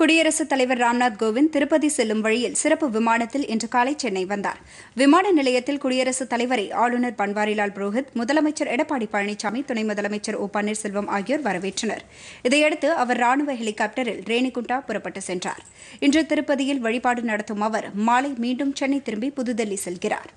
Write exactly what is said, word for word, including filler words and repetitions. குடியரசு தலைவர் ராம்நாத் கோவிந்த் திருப்பதி செல்லும் வழியில் சிறப்பு விமானத்தில் இன்று காலை சென்னை வந்தார். விமான நிலையத்தில் குடியரசு தலைவரை ஆளுநர் பன்வாரிலால் புரோஹித், முதலமைச்சர் எடப்பாடி பழனிசாமி, துணை முதலமைச்சர் ஓ பன்னீர்செல்வம் ஆகியோர் வரவேற்றனர். இதையடுத்து அவர் ராணுவ ஹெலிகாப்டரில் ரேணிகுண்டா புறப்பட்டு சென்றார். இன்று திருப்பதியில் வழிபாடு நடத்தும் அவர் மாலை மீண்டும் சென்னை திரும்பி புதுதில்லி செல்கிறார்.